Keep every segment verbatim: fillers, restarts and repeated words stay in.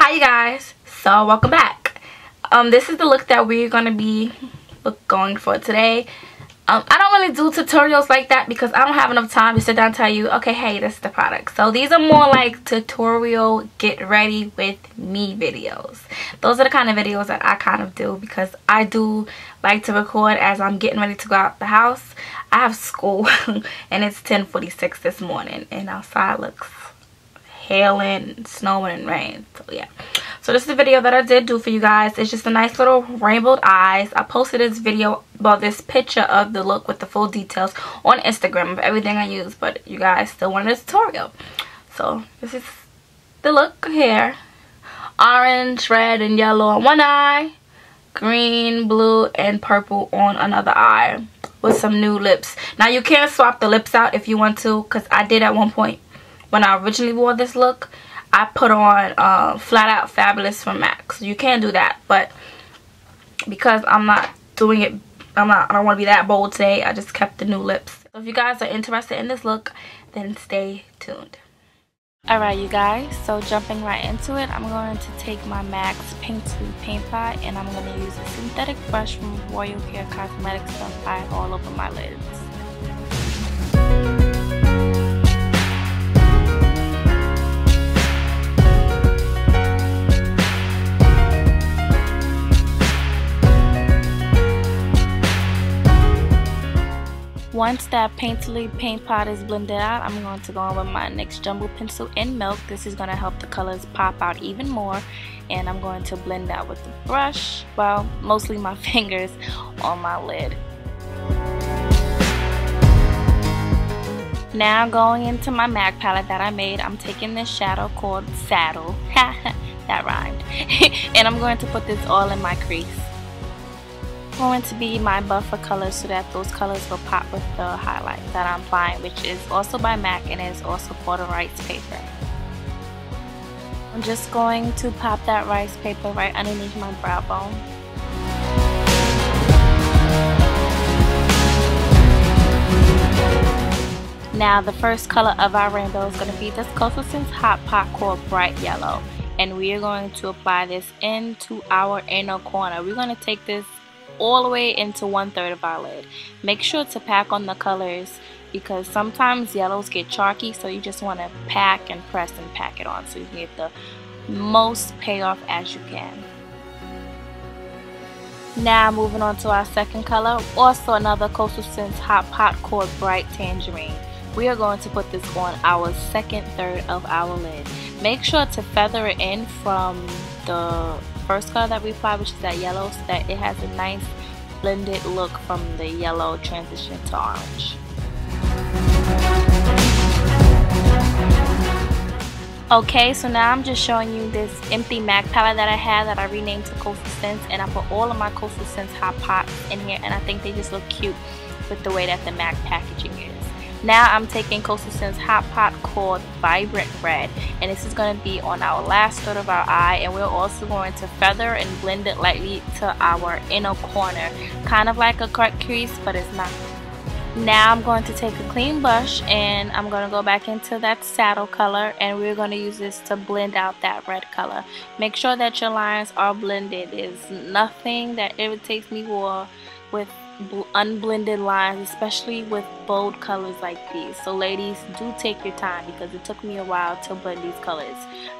Hi you guys, so welcome back. Um this is the look that we're gonna be going for today. um I don't really do tutorials like that because I don't have enough time to sit down and tell you, okay, hey, this is the product. So these are more like tutorial get ready with me videos. Those are the kind of videos that I kind of do because I do like to record as I'm getting ready to go out the house. I have school and it's ten forty-six this morning and outside looks hailing, snowing, and rain. So yeah, so this is the video that I did do for you guys. It's just a nice little rainbowed eyes. I posted this video, well, this picture of the look with the full details on Instagram of everything I use, but you guys still wanted a tutorial. So this is the look here: orange, red, and yellow on one eye, green, blue, and purple on another eye, with some new lips. Now you can swap the lips out if you want to, because I did at one point. When I originally wore this look, I put on uh, Flat Out Fabulous from MAC. So you can do that, but because I'm not doing it, I'm not, I don't want to be that bold today. I just kept the new lips. So if you guys are interested in this look, then stay tuned. Alright you guys, so jumping right into it, I'm going to take my MAC Pink to Paint Pot and I'm going to use a synthetic brush from Royal Care Cosmetics to apply it all over my lids. Once that Painterly paint pot is blended out, I'm going to go in with my NYX Jumbo Pencil in Milk. This is going to help the colors pop out even more. And I'm going to blend that with the brush, well, mostly my fingers on my lid. Now going into my MAC palette that I made, I'm taking this shadow called Saddle. That rhymed. And I'm going to put this all in my crease. Going to be my buffer color so that those colors will pop with the highlight that I'm buying, which is also by MAC and is also for the rice paper. I'm just going to pop that rice paper right underneath my brow bone. Now the first color of our rainbow is going to be this Coastal Scents Hot Pot called Bright Yellow, and we are going to apply this into our inner corner. We're going to take this all the way into one third of our lid. Make sure to pack on the colors because sometimes yellows get chalky, so you just want to pack and press and pack it on so you can get the most payoff as you can. Now moving on to our second color, also another Coastal Scents Hot Pot called Bright Tangerine. We are going to put this on our second third of our lid. Make sure to feather it in from the first color that we apply, which is that yellow, so that it has a nice blended look from the yellow transition to orange. Okay, so now I'm just showing you this empty MAC palette that I had that I renamed to Coastal Scents, and I put all of my Coastal Scents Hot Pots in here, and I think they just look cute with the way that the MAC packaging is. Now I'm taking Coastal Scents Hot Pot called Vibrant Red, and this is going to be on our last third of our eye, and we're also going to feather and blend it lightly to our inner corner, kind of like a cut crease, but it's not. Now I'm going to take a clean brush and I'm going to go back into that saddle color, and we're going to use this to blend out that red color. Make sure that your lines are blended. There's nothing that irritates me more with unblended lines, especially with bold colors like these. So ladies, do take your time because it took me a while to blend these colors.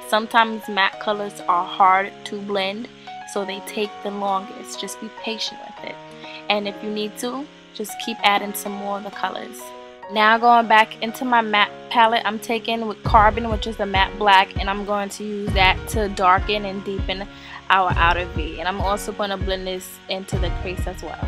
Sometimes matte colors are hard to blend, so they take the longest. Just be patient with it, and if you need to, just keep adding some more of the colors. Now going back into my matte palette, I'm taking with Carbon, which is the matte black, and I'm going to use that to darken and deepen our outer V, and I'm also going to blend this into the crease as well.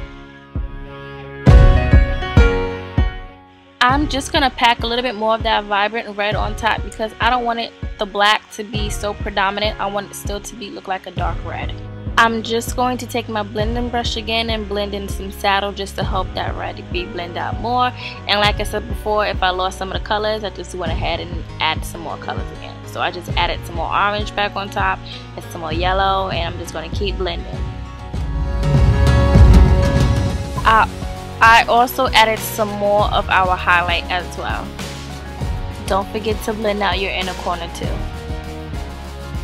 I'm just going to pack a little bit more of that vibrant red on top because I don't want it, the black, to be so predominant. I want it still to be look like a dark red. I'm just going to take my blending brush again and blend in some saddle just to help that red be blend out more. And like I said before, if I lost some of the colors, I just went ahead and added some more colors again. So I just added some more orange back on top and some more yellow, and I'm just going to keep blending. Uh, I also added some more of our highlight as well. Don't forget to blend out your inner corner too.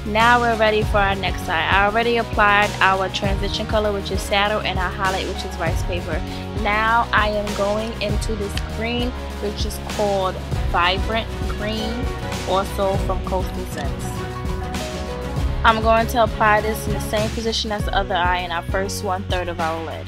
Now we're ready for our next eye. I already applied our transition color, which is saddle, and our highlight, which is rice paper. Now I am going into this green, which is called Vibrant Green, also from Coastal Scents. I'm going to apply this in the same position as the other eye in our first one third of our lid.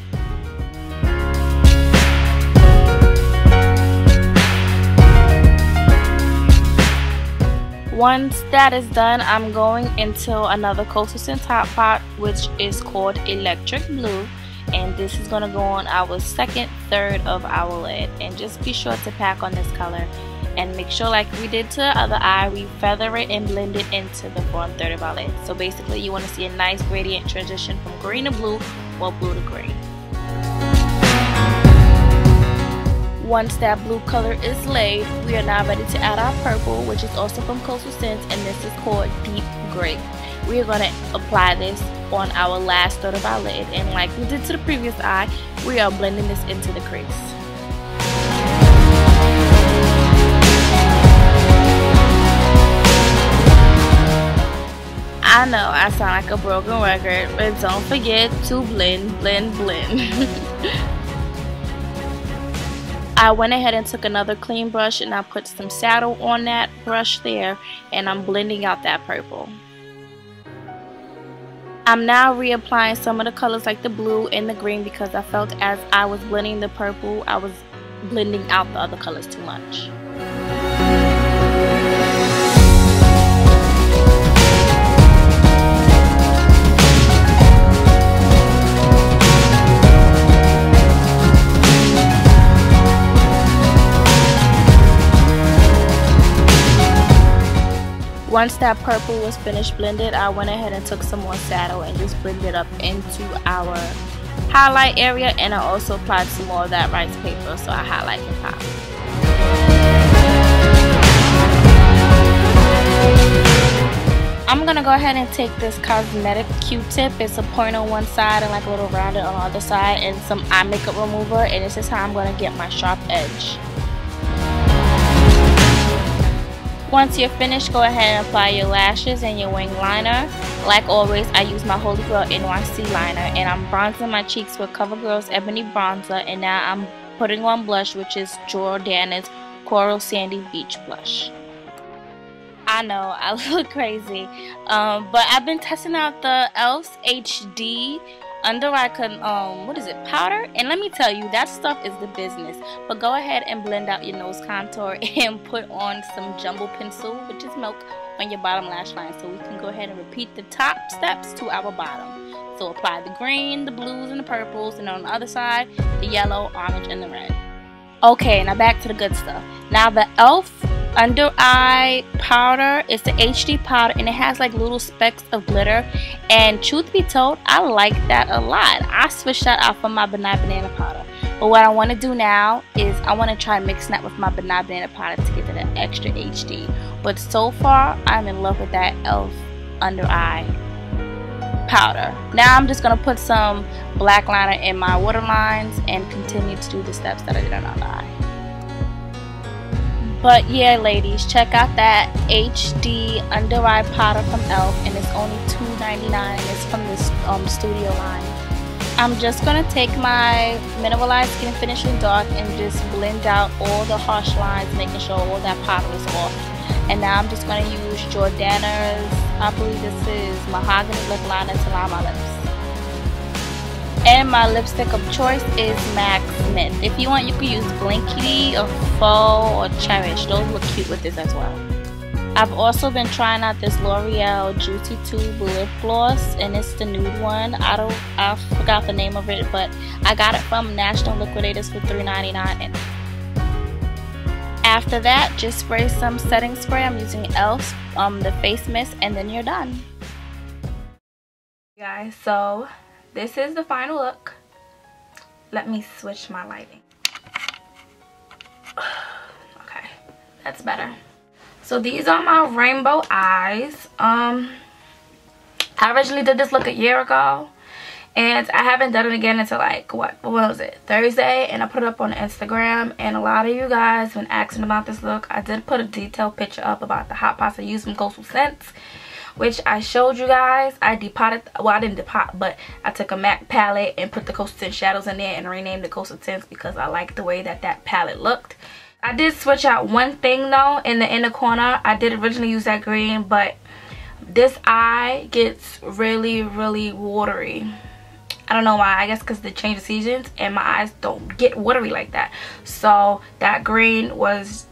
Once that is done, I'm going into another Coastal Scents hot pot, which is called Electric Blue, and this is going to go on our second third of our lid. And just be sure to pack on this color and make sure, like we did to the other eye, we feather it and blend it into the front third of our lid. So basically you want to see a nice gradient transition from green to blue or blue to green. Once that blue color is laid, we are now ready to add our purple, which is also from Coastal Scents, and this is called Deep Grape. We are going to apply this on our last third of our lid, and like we did to the previous eye, we are blending this into the crease. I know I sound like a broken record, but don't forget to blend, blend, blend. I went ahead and took another clean brush and I put some saddle on that brush there, and I'm blending out that purple. I'm now reapplying some of the colors like the blue and the green because I felt as I was blending the purple, I was blending out the other colors too much. Once that purple was finished blended, I went ahead and took some more saddle and just blended it up into our highlight area, and I also applied some more of that rice paper so our highlight can pop. I'm going to go ahead and take this cosmetic Q-tip. It's a point on one side and like a little rounded on the other side, and some eye makeup remover, and this is how I'm going to get my sharp edge. Once you're finished, go ahead and apply your lashes and your wing liner. Like always, I use my Holy Girl N Y C liner, and I'm bronzing my cheeks with CoverGirl's Ebony Bronzer, and now I'm putting on blush, which is Jordana's Coral Sandy Beach Blush. I know, I look crazy, um, but I've been testing out the Elf's H D under eye con um what is it powder, and let me tell you, that stuff is the business. But go ahead and blend out your nose contour and put on some Jumbo Pencil, which is milk, on your bottom lash line, so we can go ahead and repeat the top steps to our bottom. So apply the green, the blues, and the purples, and on the other side the yellow, orange, and the red. Okay, now back to the good stuff. Now the Elf under eye powder is the H D powder, and it has like little specks of glitter, and truth be told, I like that a lot. I switched that out for my Banana Banana powder, but what I want to do now is I want to try mixing that with my Banana Banana powder to get to that extra H D. But so far I'm in love with that Elf under eye powder. Now I'm just going to put some black liner in my waterlines and continue to do the steps that I did on the eye. But yeah, ladies, check out that H D under eye powder from Elf, and it's only two ninety-nine, and it's from this um, studio line. I'm just going to take my Mineralized Skin Finishing Dark and just blend out all the harsh lines, making sure all that powder is off. And now I'm just going to use Jordana's, I believe this is Mahogany Lip Liner to line my lips. And my lipstick of choice is MAC. If you want, you can use Blinkity or Faux or Cherish. Those look cute with this as well. I've also been trying out this L'Oreal Juicy Tube Lip Gloss, and it's the nude one. I don't, I forgot the name of it, but I got it from National Liquidators for three ninety-nine. After that, just spray some setting spray. I'm using Elf, um, the face mist, and then you're done. Guys, so this is the final look. Let me switch my lighting. Okay, that's better. So these are my rainbow eyes. Um, I originally did this look a year ago, and I haven't done it again until like, what, what was it, Thursday? And I put it up on Instagram, and a lot of you guys have been asking about this look. I did put a detailed picture up about the hot pots I used from Coastal Scents, which I showed you guys. I depotted, well, I didn't depot, but I took a MAC palette and put the Coastal Scents shadows in there and renamed the Coastal Scents because I liked the way that that palette looked. I did switch out one thing though in the inner corner. I did originally use that green, but this eye gets really, really watery. I don't know why. I guess because the change of seasons and my eyes don't get watery like that. So that green was,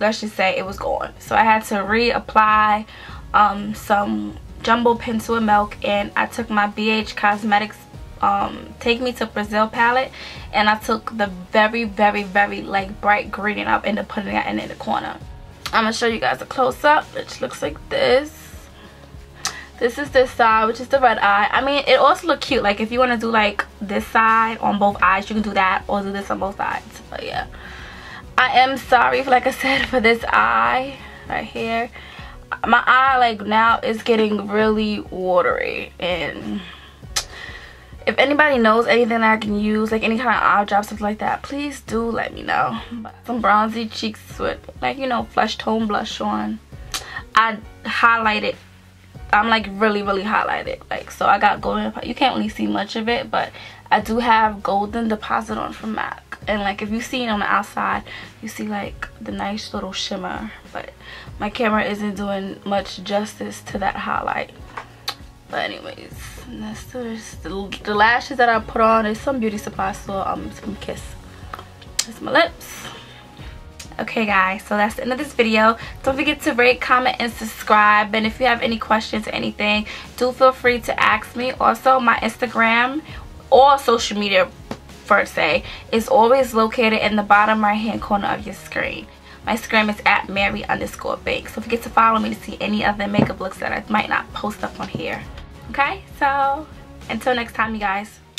let's just say it was gone. So I had to reapply um, some Jumbo Pencil and Milk, and I took my B H Cosmetics um, Take Me to Brazil palette, and I took the very, very, very like bright green and I ended up putting that in the corner. I'm going to show you guys a close up, which looks like this. This is this side, which is the red eye. I mean, it also look cute. Like, if you want to do, like, this side on both eyes, you can do that. Or do this on both sides. But, yeah. I am sorry, for, like I said, for this eye right here. My eye, like, now is getting really watery. And if anybody knows anything that I can use, like, any kind of eye drop, stuff like that, please do let me know. Some bronzy cheeks with, like, you know, flesh tone blush on. I highlighted. I'm like really really highlighted, like, so I got golden. You can't really see much of it, but I do have golden deposit on from MAC, and like if you see it on the outside, you see like the nice little shimmer, but my camera isn't doing much justice to that highlight. But anyways, let's do this. The, the lashes that I put on is some beauty supply store, um from Kiss. That's my lips. Okay guys, so that's the end of this video. Don't forget to rate, comment, and subscribe. And if you have any questions or anything, do feel free to ask me. Also, my Instagram or social media per se is always located in the bottom right hand corner of your screen. My Instagram is at Mary underscore Banks. Don't forget to follow me to see any other makeup looks that I might not post up on here. Okay, so until next time you guys.